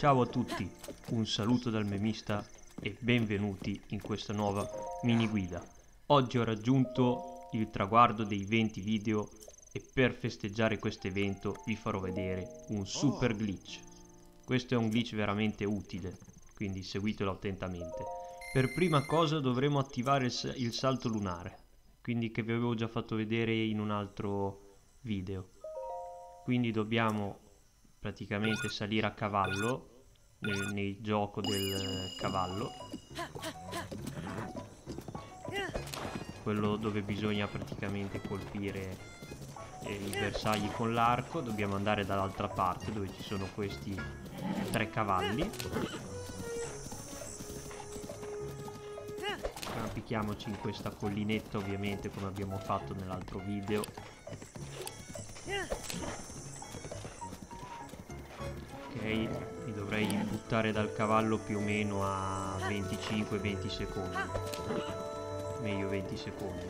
Ciao a tutti, un saluto dal Memista e benvenuti in questa nuova mini guida. Oggi ho raggiunto il traguardo dei 20 video e per festeggiare questo evento vi farò vedere un super glitch. Questo è un glitch veramente utile, quindi seguitelo attentamente. Per prima cosa dovremo attivare il salto lunare, quindi che vi avevo già fatto vedere in un altro video. Quindi dobbiamo praticamente salire a cavallo nel gioco del cavallo, quello dove bisogna praticamente colpire i bersagli con l'arco. Dobbiamo andare dall'altra parte dove ci sono questi tre cavalli, arrampichiamoci in questa collinetta, ovviamente come abbiamo fatto nell'altro video. Ok, mi dovrei buttare dal cavallo più o meno a 25-20 secondi, meglio 20 secondi.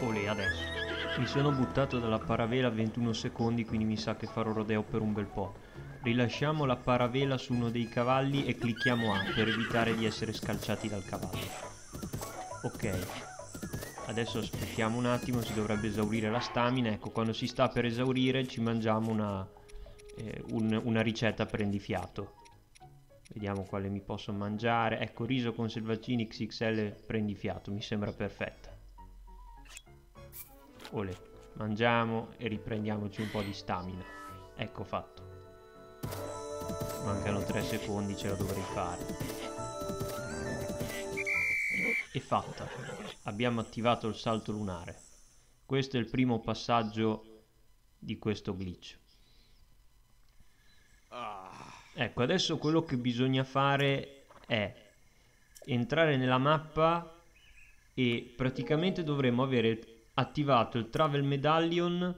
Olè, adesso. Mi sono buttato dalla paravela a 21 secondi, quindi mi sa che farò rodeo per un bel po'. Rilasciamo la paravela su uno dei cavalli e clicchiamo A per evitare di essere scalciati dal cavallo. Ok. Adesso aspettiamo un attimo, si dovrebbe esaurire la stamina. Ecco, quando si sta per esaurire ci mangiamo una ricetta prendifiato. Vediamo quale mi posso mangiare. Ecco, riso con selvaggini XXL prendifiato, mi sembra perfetta. Olè, mangiamo e riprendiamoci un po' di stamina. Ecco fatto. Mancano 3 secondi, ce la dovrei fare. È fatta, abbiamo attivato il salto lunare. Questo è il primo passaggio di questo glitch. Ecco, adesso quello che bisogna fare è entrare nella mappa e praticamente dovremmo avere attivato il Travel Medallion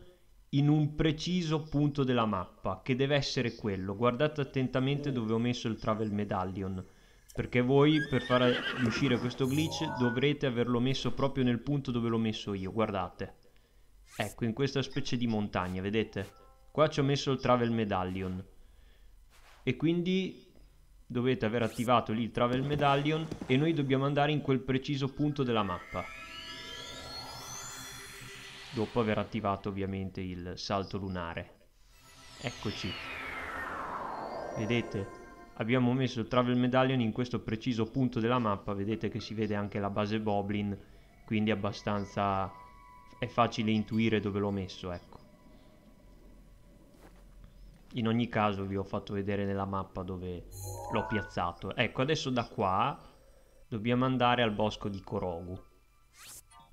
in un preciso punto della mappa, che deve essere quello. Guardate attentamente dove ho messo il Travel Medallion, perché voi per far uscire questo glitch dovrete averlo messo proprio nel punto dove l'ho messo io. Guardate, ecco, in questa specie di montagna, vedete? Qua ci ho messo il Travel Medallion e quindi dovete aver attivato lì il Travel Medallion e noi dobbiamo andare in quel preciso punto della mappa dopo aver attivato ovviamente il salto lunare. Eccoci, vedete? Abbiamo messo il Travel Medallion in questo preciso punto della mappa, vedete che si vede anche la base Boblin, quindi abbastanza è facile intuire dove l'ho messo, ecco. In ogni caso vi ho fatto vedere nella mappa dove l'ho piazzato. Ecco, adesso da qua dobbiamo andare al bosco di Korogu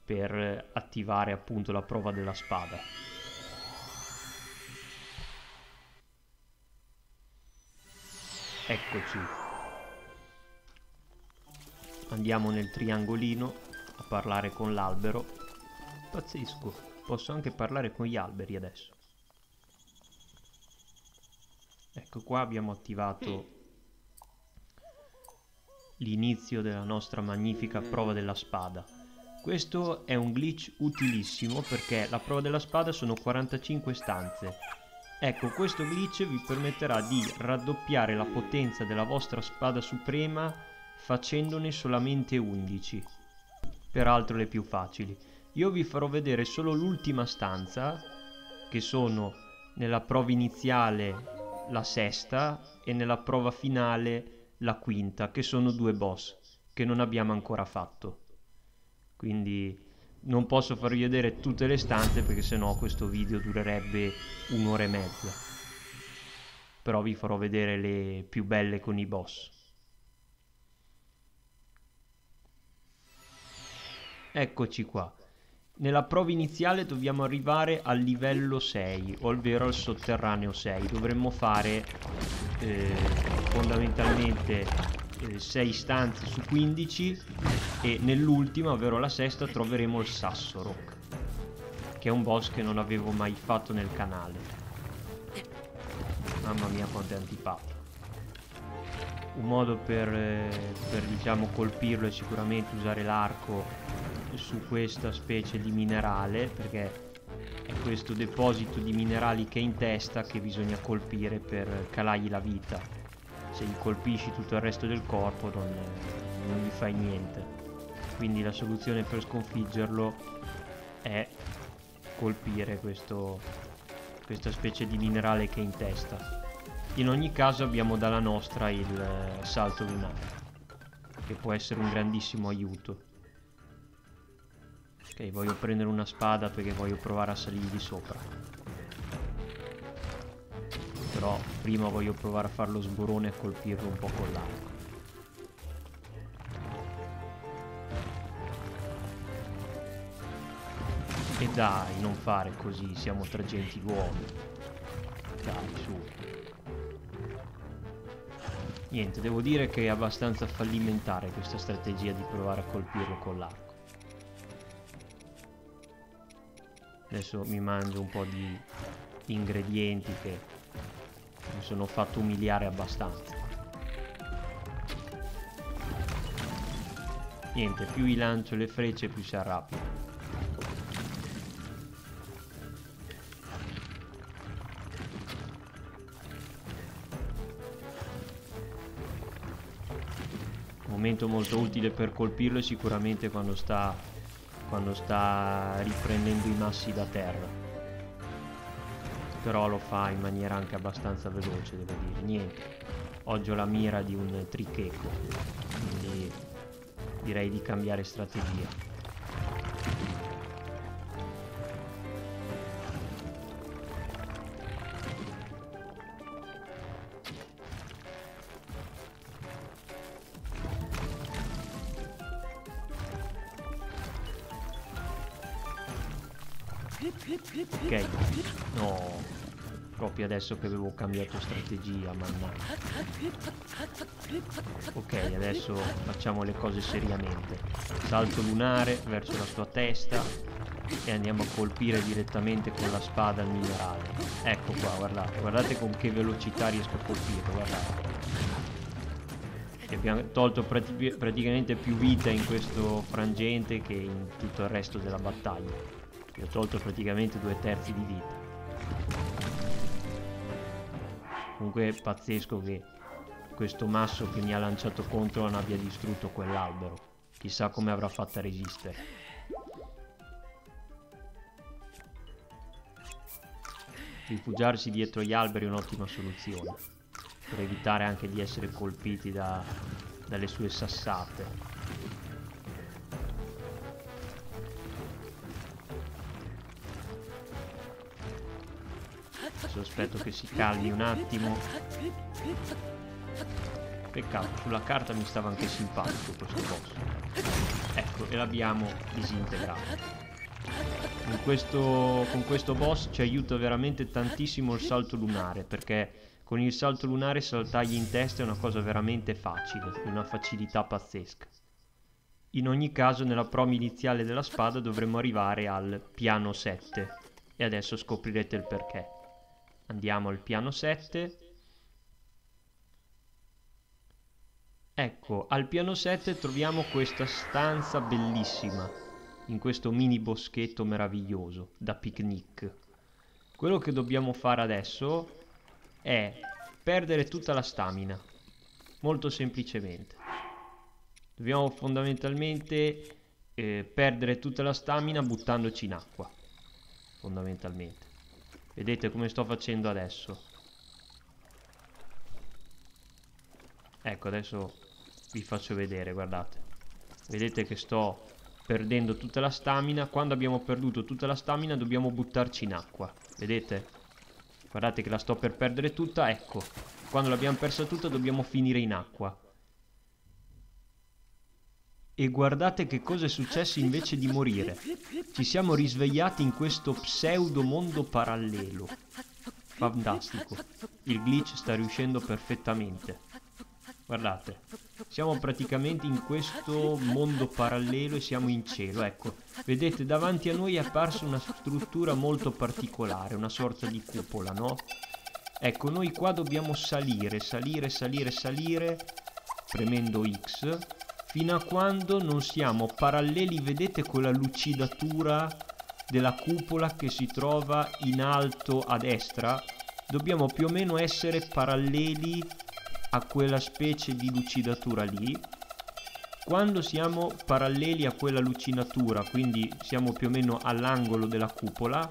per attivare appunto la prova della spada. Eccoci, andiamo nel triangolino a parlare con l'albero. Pazzesco, posso anche parlare con gli alberi adesso. Ecco, qua abbiamo attivato l'inizio della nostra magnifica prova della spada. Questo è un glitch utilissimo perché la prova della spada sono 45 stanze. Ecco, questo glitch vi permetterà di raddoppiare la potenza della vostra spada suprema facendone solamente 11, peraltro le più facili. Io vi farò vedere solo l'ultima stanza, che sono nella prova iniziale la sesta e nella prova finale la quinta, che sono 2 boss che non abbiamo ancora fatto. Quindi non posso farvi vedere tutte le stanze perché sennò questo video durerebbe un'ora e mezza. Però vi farò vedere le più belle con i boss. Eccoci qua. Nella prova iniziale dobbiamo arrivare al livello 6, ovvero al sotterraneo 6. Dovremmo fare fondamentalmente 6 stanze su 15 e nell'ultima, ovvero la sesta, troveremo il Sassorock, che è un boss che non avevo mai fatto nel canale. Mamma mia quanto è antipatico. Un modo per diciamo colpirlo è sicuramente usare l'arco su questa specie di minerale, perché è questo deposito di minerali che è in testa, che bisogna colpire per calargli la vita. Se gli colpisci tutto il resto del corpo non gli fai niente. Quindi la soluzione per sconfiggerlo è colpire questa specie di minerale che è in testa. In ogni caso abbiamo dalla nostra il salto lunare, che può essere un grandissimo aiuto. Ok, voglio prendere una spada perché voglio provare a salirgli sopra. Però prima voglio provare a fare lo sborone e colpirlo un po' con l'arco. E dai, non fare così, siamo tre gentiluomi. Dai, su. Niente, devo dire che è abbastanza fallimentare questa strategia di provare a colpirlo con l'arco. Adesso mi mangio un po' di ingredienti che mi sono fatto umiliare abbastanza. Niente, più gli lancio le frecce più si arrabbia. Momento molto utile per colpirlo è sicuramente quando sta riprendendo i massi da terra, però lo fa in maniera anche abbastanza veloce, devo dire. Niente, oggi ho la mira di un tricheco, quindi direi di cambiare strategia. Ok, no, proprio adesso che avevo cambiato strategia, mannaggia. Ok, adesso facciamo le cose seriamente. Salto lunare verso la sua testa e andiamo a colpire direttamente con la spada il minerale. Ecco qua, guardate, guardate con che velocità riesco a colpirlo, guardate. E abbiamo tolto praticamente più vita in questo frangente che in tutto il resto della battaglia. Gli ho tolto praticamente 2/3 di vita. Comunque è pazzesco che questo masso che mi ha lanciato contro non abbia distrutto quell'albero. Chissà come avrà fatto a resistere. Rifugiarsi dietro gli alberi è un'ottima soluzione, per evitare anche di essere colpiti dalle sue sassate. Aspetto che si calmi un attimo. Peccato, sulla carta mi stava anche simpatico questo boss. Ecco, e l'abbiamo disintegrato. Con questo boss ci aiuta veramente tantissimo il salto lunare, perché con il salto lunare saltargli in testa è una cosa veramente facile, una facilità pazzesca. In ogni caso, nella prova iniziale della spada dovremmo arrivare al piano 7 e adesso scoprirete il perché. Andiamo al piano 7. Ecco, al piano 7 troviamo questa stanza bellissima, in questo mini boschetto meraviglioso, da picnic. Quello che dobbiamo fare adesso è perdere tutta la stamina, molto semplicemente. Dobbiamo fondamentalmente perdere tutta la stamina buttandoci in acqua, fondamentalmente. Vedete come sto facendo adesso? Ecco, adesso vi faccio vedere, guardate. Vedete che sto perdendo tutta la stamina. Quando abbiamo perduto tutta la stamina dobbiamo buttarci in acqua. Vedete? Guardate che la sto per perdere tutta, ecco. Quando l'abbiamo persa tutta dobbiamo finire in acqua. E guardate che cosa è successo invece di morire. Ci siamo risvegliati in questo pseudo mondo parallelo. Fantastico. Il glitch sta riuscendo perfettamente. Guardate, siamo praticamente in questo mondo parallelo e siamo in cielo, ecco. Vedete, davanti a noi è apparsa una struttura molto particolare, una sorta di cupola, no? Ecco, noi qua dobbiamo salire, premendo X, fino a quando non siamo paralleli, vedete, con la lucidatura della cupola che si trova in alto a destra, dobbiamo più o meno essere paralleli a quella specie di lucidatura lì. Quando siamo paralleli a quella lucinatura, quindi siamo più o meno all'angolo della cupola,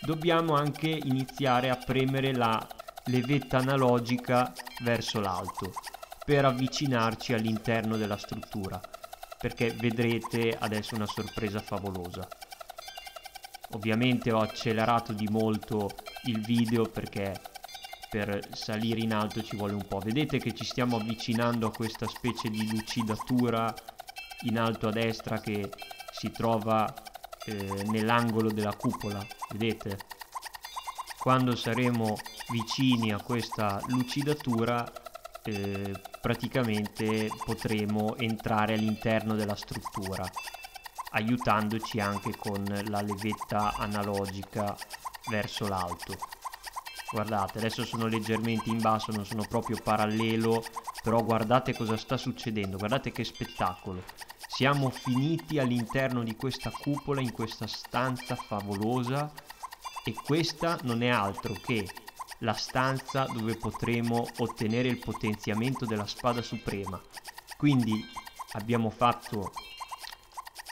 dobbiamo anche iniziare a premere la levetta analogica verso l'alto per avvicinarci all'interno della struttura, perché vedrete adesso una sorpresa favolosa. Ovviamente ho accelerato di molto il video perché per salire in alto ci vuole un po'. Vedete che ci stiamo avvicinando a questa specie di lucidatura in alto a destra che si trova nell'angolo della cupola. Vedete? Quando saremo vicini a questa lucidatura praticamente potremo entrare all'interno della struttura, aiutandoci anche con la levetta analogica verso l'alto. Guardate, adesso sono leggermente in basso, non sono proprio parallelo, però guardate cosa sta succedendo, guardate che spettacolo. Siamo finiti all'interno di questa cupola, in questa stanza favolosa, e questa non è altro che la stanza dove potremo ottenere il potenziamento della spada suprema. Quindi abbiamo fatto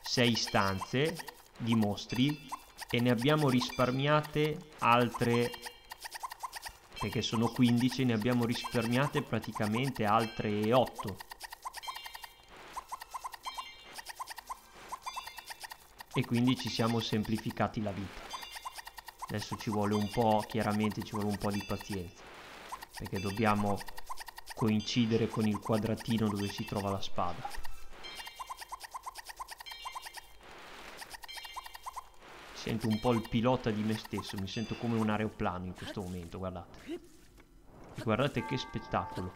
6 stanze di mostri e ne abbiamo risparmiate altre, perché sono 15, ne abbiamo risparmiate praticamente altre 8. E quindi ci siamo semplificati la vita. Adesso ci vuole un po', chiaramente ci vuole un po' di pazienza, perché dobbiamo coincidere con il quadratino dove si trova la spada. Sento un po' il pilota di me stesso, mi sento come un aeroplano in questo momento, guardate. E guardate che spettacolo.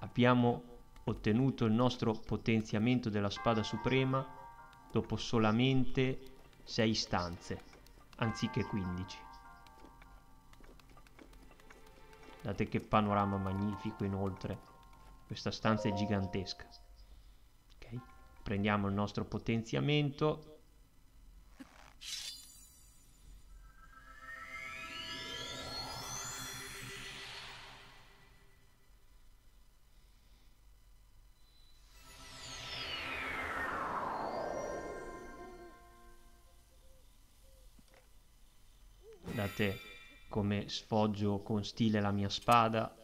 Abbiamo ottenuto il nostro potenziamento della spada suprema dopo solamente 6 stanze, anziché 15. Guardate che panorama magnifico inoltre. Questa stanza è gigantesca. Ok, prendiamo il nostro potenziamento. Guardate come sfoggio con stile la mia spada.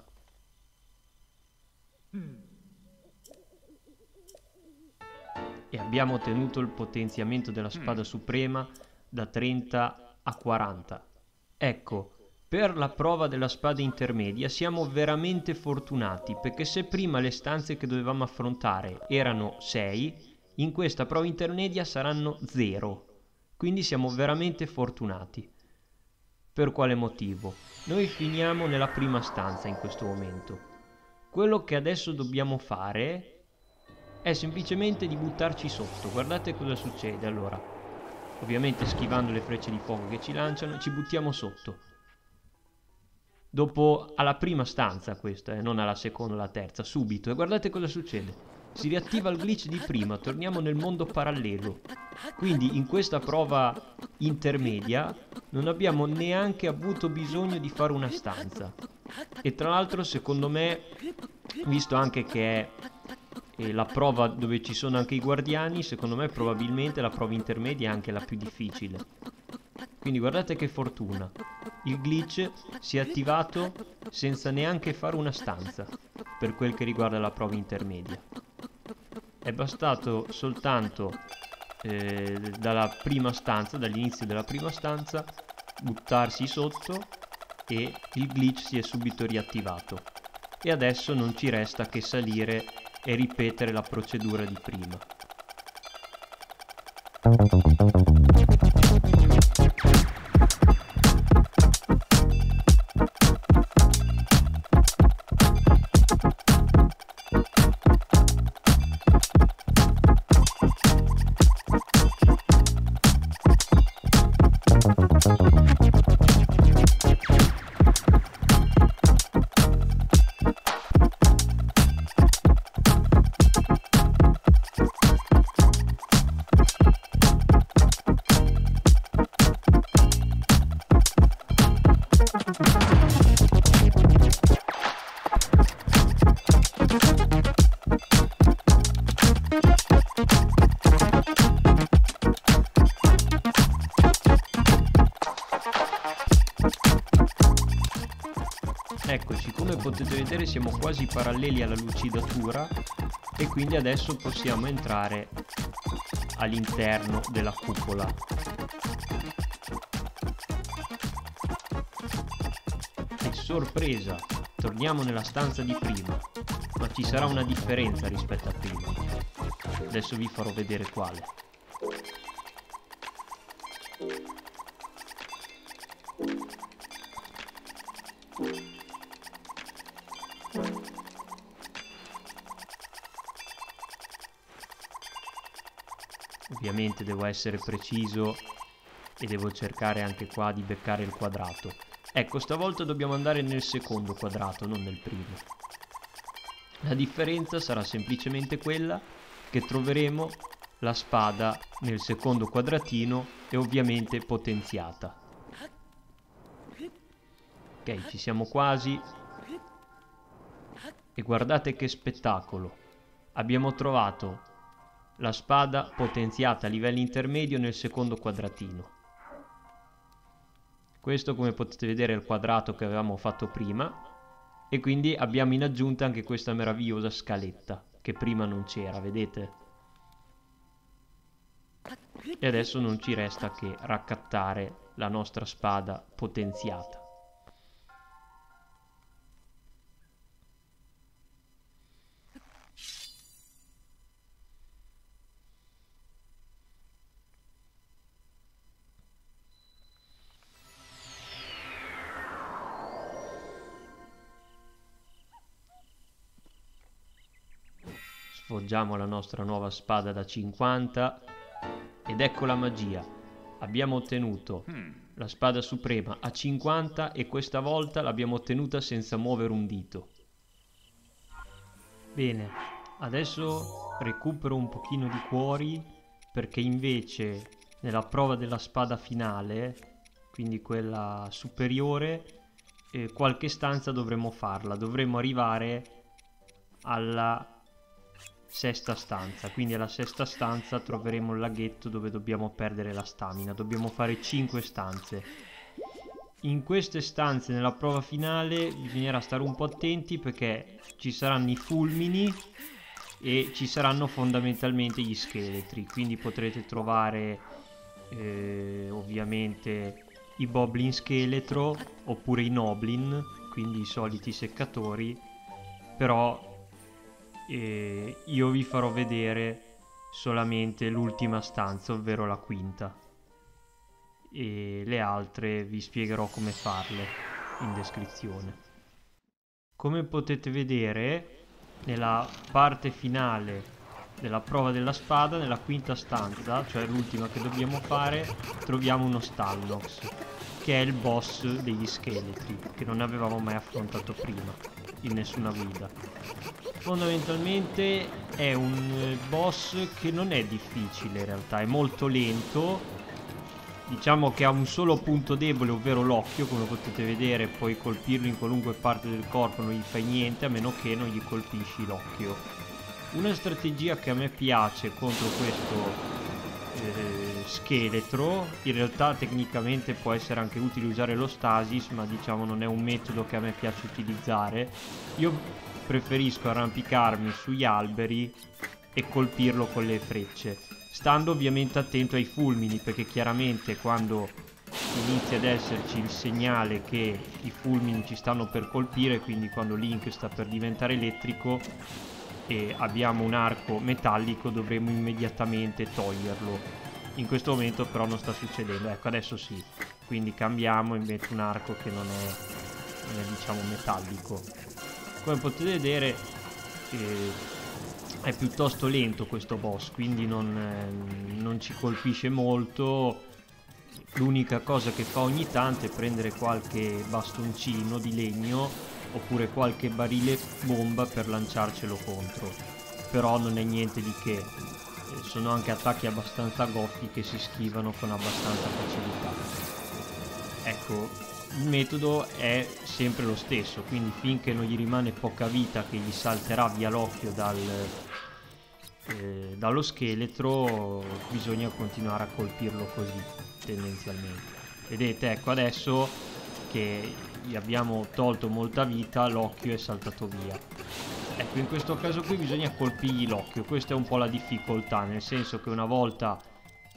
E abbiamo ottenuto il potenziamento della spada suprema da 30 a 40. Ecco, per la prova della spada intermedia siamo veramente fortunati, perché se prima le stanze che dovevamo affrontare erano 6, in questa prova intermedia saranno 0. Quindi siamo veramente fortunati. Per quale motivo? Noi finiamo nella prima stanza in questo momento. Quello che adesso dobbiamo fare è semplicemente di buttarci sotto. Guardate cosa succede. Allora, ovviamente schivando le frecce di fuoco che ci lanciano, ci buttiamo sotto. Dopo, alla prima stanza questa, non alla seconda o alla terza, subito. E guardate cosa succede. Si riattiva il glitch di prima, torniamo nel mondo parallelo. Quindi in questa prova intermedia non abbiamo neanche avuto bisogno di fare una stanza. E tra l'altro, secondo me, visto anche che è la prova dove ci sono anche i guardiani, secondo me probabilmente la prova intermedia è anche la più difficile. Quindi guardate che fortuna. Il glitch si è attivato senza neanche fare una stanza per quel che riguarda la prova intermedia. È bastato soltanto dalla prima stanza, dall'inizio della prima stanza, buttarsi sotto e il glitch si è subito riattivato. E adesso non ci resta che salire e ripetere la procedura di prima. Eccoci, come potete vedere siamo quasi paralleli alla lucidatura e quindi adesso possiamo entrare all'interno della cupola. E sorpresa, torniamo nella stanza di prima, ma ci sarà una differenza rispetto a prima. Adesso vi farò vedere quale. Ovviamente devo essere preciso e devo cercare anche qua di beccare il quadrato. Ecco, stavolta dobbiamo andare nel secondo quadrato, non nel primo. La differenza sarà semplicemente quella che troveremo la spada nel secondo quadratino e ovviamente potenziata. Ok, ci siamo quasi. E guardate che spettacolo! Abbiamo trovato la spada potenziata a livello intermedio nel secondo quadratino. Questo, come potete vedere, è il quadrato che avevamo fatto prima e quindi abbiamo in aggiunta anche questa meravigliosa scaletta che prima non c'era, vedete? E adesso non ci resta che raccattare la nostra spada potenziata. Sfoggiamo la nostra nuova spada da 50 ed ecco la magia. Abbiamo ottenuto la spada suprema a 50 e questa volta l'abbiamo ottenuta senza muovere un dito. Bene, adesso recupero un pochino di cuori perché invece nella prova della spada finale, quindi quella superiore, qualche stanza dovremo farla. Dovremo arrivare alla sesta stanza, quindi alla sesta stanza troveremo il laghetto dove dobbiamo perdere la stamina. Dobbiamo fare 5 stanze. In queste stanze nella prova finale bisognerà stare un po' attenti perché ci saranno i fulmini e ci saranno fondamentalmente gli scheletri, quindi potrete trovare ovviamente i Boblin scheletro oppure i Noblin, quindi i soliti seccatori. Però e io vi farò vedere solamente l'ultima stanza, ovvero la quinta, e le altre vi spiegherò come farle in descrizione. Come potete vedere, nella parte finale della prova della spada, nella quinta stanza, cioè l'ultima che dobbiamo fare, troviamo uno Stalnox, che è il boss degli scheletri, che non avevamo mai affrontato prima in nessuna guida. Fondamentalmente è un boss che non è difficile in realtà, è molto lento, diciamo che ha un solo punto debole, ovvero l'occhio, come potete vedere. Puoi colpirlo in qualunque parte del corpo, non gli fai niente a meno che non gli colpisci l'occhio. Una strategia che a me piace contro questo scheletro, in realtà tecnicamente può essere anche utile usare lo stasis, ma diciamo non è un metodo che a me piace utilizzare. Io preferisco arrampicarmi sugli alberi e colpirlo con le frecce, stando ovviamente attento ai fulmini, perché chiaramente quando inizia ad esserci il segnale che i fulmini ci stanno per colpire, quindi quando Link sta per diventare elettrico e abbiamo un arco metallico, dovremo immediatamente toglierlo. In questo momento però non sta succedendo, ecco adesso sì, quindi cambiamo e metto un arco che non è diciamo metallico. Come potete vedere è piuttosto lento questo boss, quindi non ci colpisce molto. L'unica cosa che fa ogni tanto è prendere qualche bastoncino di legno oppure qualche barile bomba per lanciarcelo contro, però non è niente di che. Sono anche attacchi abbastanza goffi che si schivano con abbastanza facilità. Ecco, il metodo è sempre lo stesso, quindi finché non gli rimane poca vita che gli salterà via l'occhio dallo scheletro, bisogna continuare a colpirlo così tendenzialmente. Vedete, ecco adesso che gli abbiamo tolto molta vita, l'occhio è saltato via. Ecco, in questo caso qui bisogna colpirgli l'occhio. Questa è un po' la difficoltà, nel senso che una volta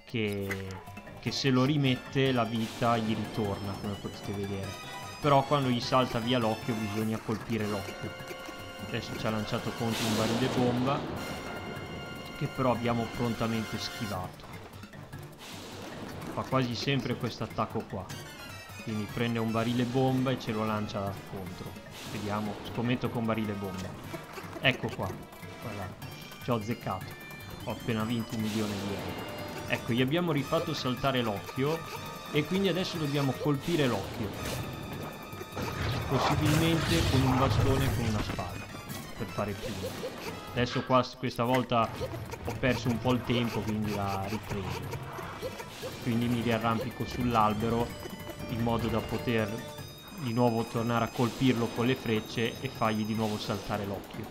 che se lo rimette, la vita gli ritorna, come potete vedere. Però quando gli salta via l'occhio bisogna colpire l'occhio. Adesso ci ha lanciato contro un barile bomba, che però abbiamo prontamente schivato. Fa quasi sempre questo attacco qua, quindi prende un barile bomba e ce lo lancia contro. Vediamo, scommetto con barile bomba. Ecco qua, guarda, ci ho azzeccato, ho appena vinto 1 milione di euro. Ecco, gli abbiamo rifatto saltare l'occhio e quindi adesso dobbiamo colpire l'occhio, possibilmente con un bastone e con una spada, per fare più. Adesso qua, questa volta ho perso un po' il tempo, quindi la riprendo. Quindi mi riarrampico sull'albero in modo da poter di nuovo tornare a colpirlo con le frecce e fargli di nuovo saltare l'occhio.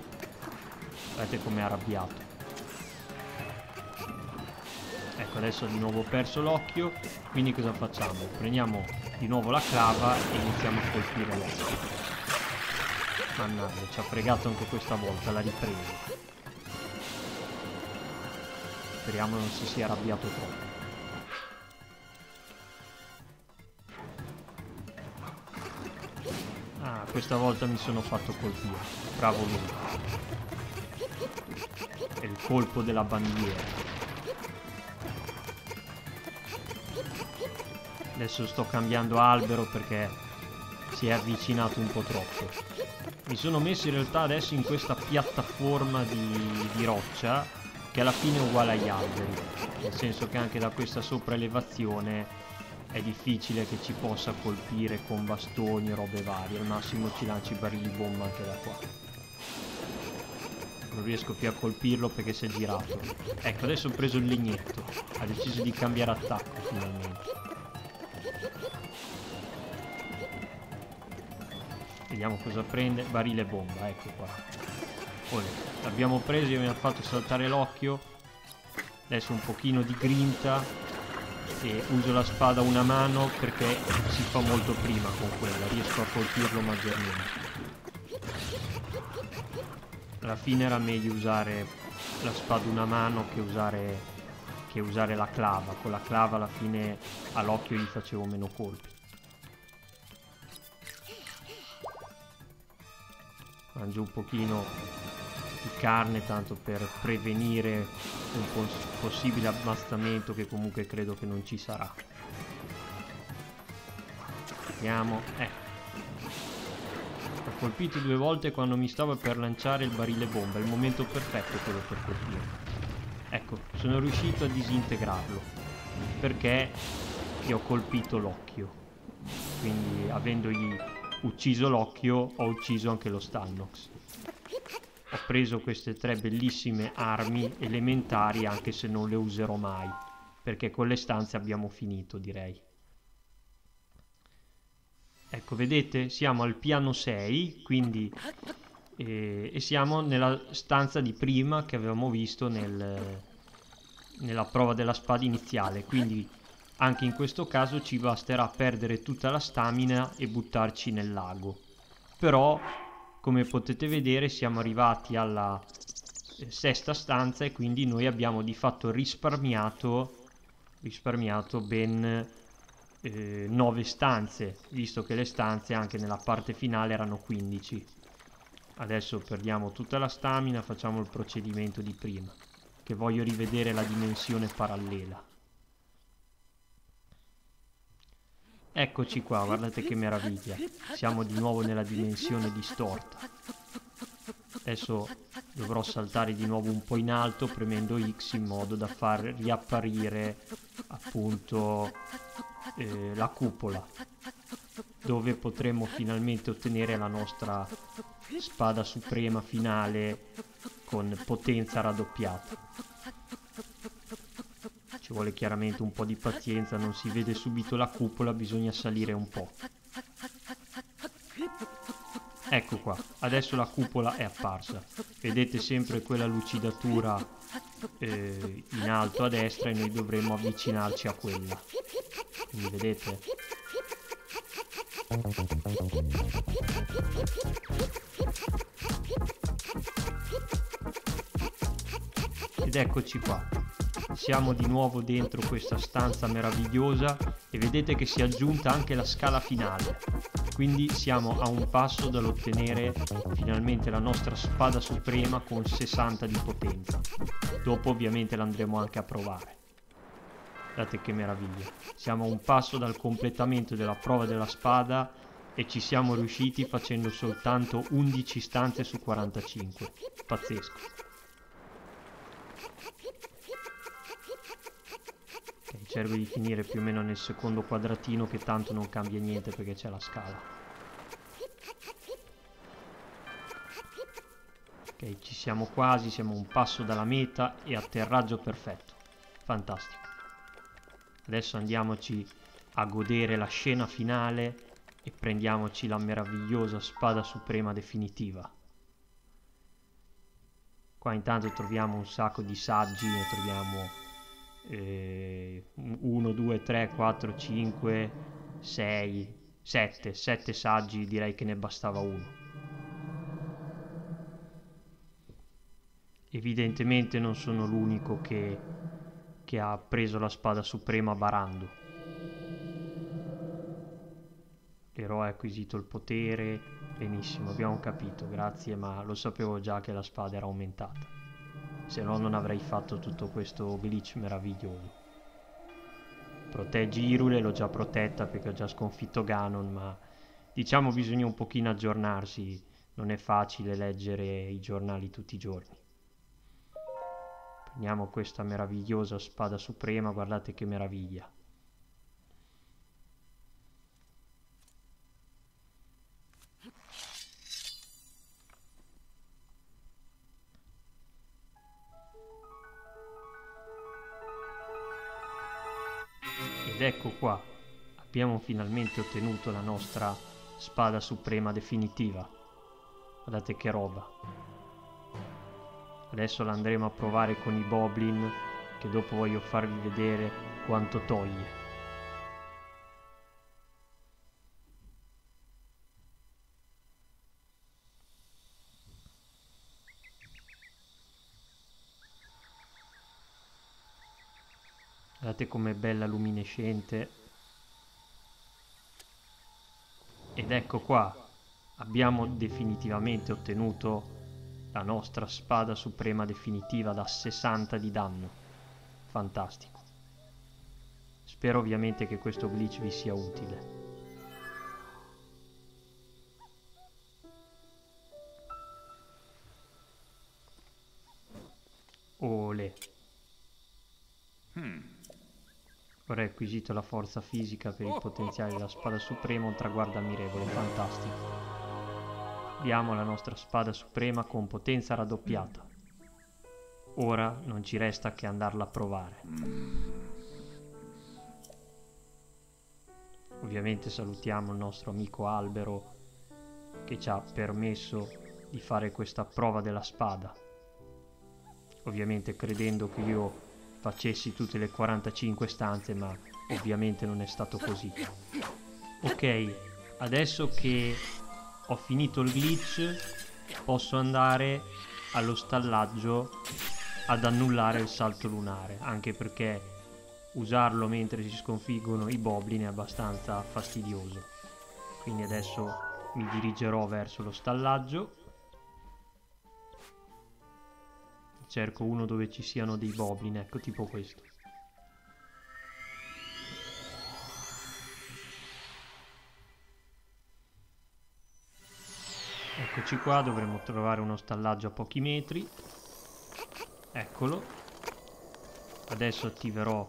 Guardate com'è arrabbiato. Ecco, adesso di nuovo ho perso l'occhio, quindi cosa facciamo? Prendiamo di nuovo la clava e iniziamo a colpire l'occhio. Mannaggia, ci ha fregato anche questa volta, la riprendo. Speriamo non si sia arrabbiato troppo. Ah, questa volta mi sono fatto colpire. Bravo lui. È il colpo della bandiera. Adesso sto cambiando albero perché si è avvicinato un po' troppo. Mi sono messo in realtà adesso in questa piattaforma di roccia, che alla fine è uguale agli alberi. Nel senso che anche da questa sopraelevazione è difficile che ci possa colpire con bastoni e robe varie. Al massimo ci lanci barili bomba anche da qua. Non riesco più a colpirlo perché si è girato. Ecco, adesso ho preso il legnetto. Ha deciso di cambiare attacco finalmente. Vediamo cosa prende. Barile bomba, ecco qua. L'abbiamo preso e mi ha fatto saltare l'occhio. Adesso un pochino di grinta. E uso la spada a una mano perché si fa molto prima con quella, riesco a colpirlo maggiormente. Alla fine era meglio usare la spada a una mano che usare la clava. Con la clava alla fine all'occhio gli facevo meno colpi. Mangio un pochino di carne tanto per prevenire un possibile abbastamento che comunque credo che non ci sarà. Vediamo. Ho colpito 2 volte quando mi stavo per lanciare il barile bomba. È il momento perfetto quello per colpire. Ecco, sono riuscito a disintegrarlo perché gli ho colpito l'occhio. Quindi avendogli ucciso l'occhio ho ucciso anche lo Stalnox. Ho preso queste 3 bellissime armi elementari, anche se non le userò mai, perché con le stanze abbiamo finito, direi. Ecco, vedete? Siamo al piano 6, quindi e siamo nella stanza di prima che avevamo visto nella prova della spada iniziale, quindi anche in questo caso ci basterà perdere tutta la stamina e buttarci nel lago. Però, come potete vedere, siamo arrivati alla 6ª stanza e quindi noi abbiamo di fatto risparmiato ben 9 stanze, visto che le stanze anche nella parte finale erano 15. Adesso perdiamo tutta la stamina, facciamo il procedimento di prima, che voglio rivedere la dimensione parallela. Eccoci qua, guardate che meraviglia. Siamo di nuovo nella dimensione distorta. Adesso dovrò saltare di nuovo un po' in alto premendo X in modo da far riapparire appunto la cupola, dove potremo finalmente ottenere la nostra spada suprema finale con potenza raddoppiata. Ci vuole chiaramente un po' di pazienza, non si vede subito la cupola, bisogna salire un po'. Ecco qua, adesso la cupola è apparsa. Vedete sempre quella lucidatura in alto a destra e noi dovremo avvicinarci a quella. Quindi vedete? Ed eccoci qua, siamo di nuovo dentro questa stanza meravigliosa e vedete che si è aggiunta anche la scala finale, quindi siamo a un passo dall'ottenere finalmente la nostra spada suprema con 60 di potenza. Dopo ovviamente l'andremo anche a provare. Guardate che meraviglia, siamo a un passo dal completamento della prova della spada e ci siamo riusciti facendo soltanto 11 stanze su 45, pazzesco. Okay, cerco di finire più o meno nel secondo quadratino, che tanto non cambia niente perché c'è la scala. Ok, ci siamo quasi, siamo un passo dalla meta e atterraggio perfetto, fantastico. Adesso andiamoci a godere la scena finale e prendiamoci la meravigliosa spada suprema definitiva. Qua intanto troviamo un sacco di saggi, ne troviamo 1, 2, 3, 4, 5, 6, 7, 7 saggi, direi che ne bastava uno. Evidentemente non sono l'unico che ha preso la spada suprema barando. L'eroe ha acquisito il potere, benissimo, abbiamo capito, grazie, ma lo sapevo già che la spada era aumentata. Se no non avrei fatto tutto questo glitch meraviglioso. Proteggi Hyrule, l'ho già protetta perché ho già sconfitto Ganon, ma diciamo bisogna un pochino aggiornarsi, non è facile leggere i giornali tutti i giorni. Prendiamo questa meravigliosa spada suprema, guardate che meraviglia. Ed ecco qua, abbiamo finalmente ottenuto la nostra spada suprema definitiva. Guardate che roba. Adesso la andremo a provare con i Boblin, che dopo voglio farvi vedere quanto toglie. Guardate com'è bella luminescente. Ed ecco qua, abbiamo definitivamente ottenuto la nostra spada suprema definitiva da 60 di danno. Fantastico. Spero ovviamente che questo glitch vi sia utile. Olè. Ora ho acquisito la forza fisica per il potenziale della spada suprema, un traguardo ammirevole, fantastico. Abbiamo la nostra spada suprema con potenza raddoppiata. Ora non ci resta che andarla a provare. Ovviamente salutiamo il nostro amico albero che ci ha permesso di fare questa prova della spada. Ovviamente credendo che io facessi tutte le 45 stanze, ma ovviamente non è stato così. Ok, adesso che ho finito il glitch posso andare allo stallaggio ad annullare il salto lunare, anche perché usarlo mentre si sconfiggono i Boblin è abbastanza fastidioso. Quindi adesso mi dirigerò verso lo stallaggio, cerco uno dove ci siano dei Boblin, ecco, tipo questo. Eccoci qua, dovremmo trovare uno stallaggio a pochi metri. Eccolo. Adesso attiverò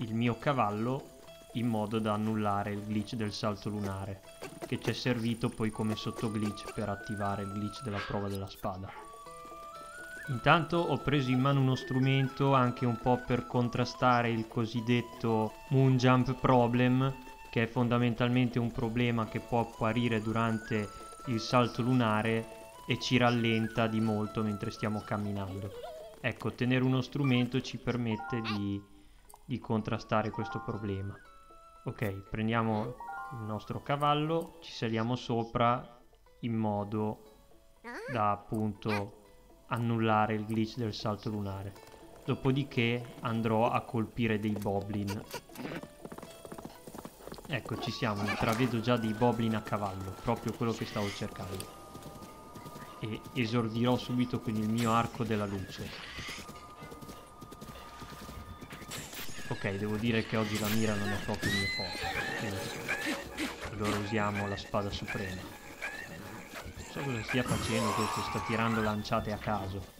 il mio cavallo in modo da annullare il glitch del salto lunare, che ci è servito poi come sottoglitch per attivare il glitch della prova della spada. Intanto ho preso in mano uno strumento anche un po' per contrastare il cosiddetto Moon Jump Problem, che è fondamentalmente un problema che può apparire durante il salto lunare e ci rallenta di molto mentre stiamo camminando. Ecco, tenere uno strumento ci permette di contrastare questo problema. Ok, prendiamo il nostro cavallo, ci saliamo sopra in modo da appunto annullare il glitch del salto lunare. Dopodiché andrò a colpire dei boblin. Ecco, ci siamo, intravedo già dei boblin a cavallo, proprio quello che stavo cercando. E esordirò subito con il mio arco della luce. Ok, devo dire che oggi la mira non è proprio il mio forte. Allora usiamo la spada suprema. Non so cosa stia facendo questo, sta tirando lanciate a caso.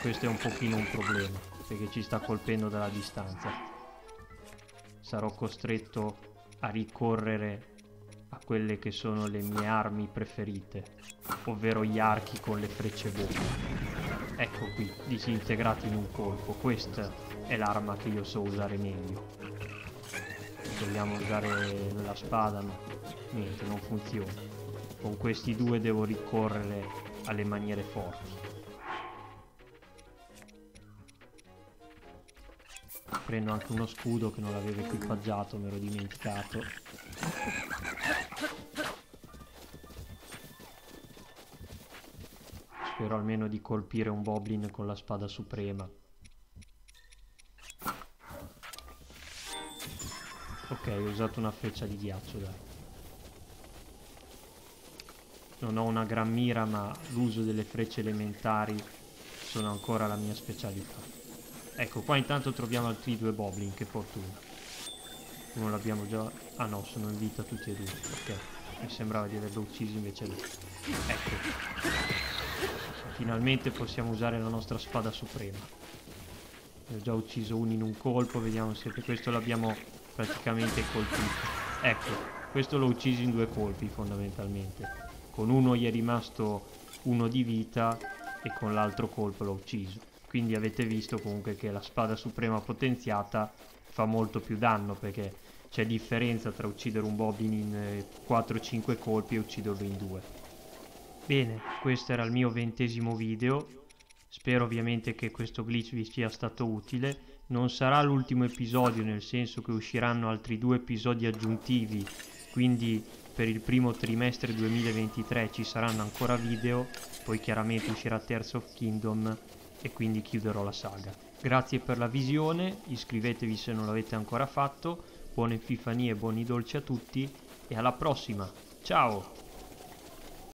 Questo è un pochino un problema, perché ci sta colpendo dalla distanza. Sarò costretto a ricorrere a quelle che sono le mie armi preferite, ovvero gli archi con le frecce vuote. Ecco qui, disintegrati in un colpo. Questa è l'arma che io so usare meglio. Vogliamo usare la spada? No, niente, non funziona. Con questi due devo ricorrere alle maniere forti. Prendo anche uno scudo che non l'avevo equipaggiato, me l'ho dimenticato. Spero almeno di colpire un boblin con la spada suprema. Ok, ho usato una freccia di ghiaccio, dai. Non ho una gran mira, ma l'uso delle frecce elementari sono ancora la mia specialità. Ecco, qua intanto troviamo altri due boblin, che fortuna. Non l'abbiamo già... Ah no, sono in vita tutti e due, ok. Mi sembrava di averlo ucciso, invece no. Ecco. Finalmente possiamo usare la nostra spada suprema. Ne ho già ucciso uno in un colpo, vediamo se questo l'abbiamo praticamente colpito. Ecco, questo l'ho ucciso in due colpi, fondamentalmente. Con uno gli è rimasto uno di vita e con l'altro colpo l'ho ucciso. Quindi avete visto comunque che la spada suprema potenziata fa molto più danno, perché c'è differenza tra uccidere un boblin in 4-5 colpi e ucciderlo in 2. Bene, questo era il mio 20° video. Spero ovviamente che questo glitch vi sia stato utile. Non sarà l'ultimo episodio, nel senso che usciranno altri 2 episodi aggiuntivi, quindi per il primo trimestre 2023 ci saranno ancora video, poi chiaramente uscirà Tears of Kingdom e quindi chiuderò la saga. Grazie per la visione, iscrivetevi se non l'avete ancora fatto, buone epifanie e buoni dolci a tutti e alla prossima, ciao!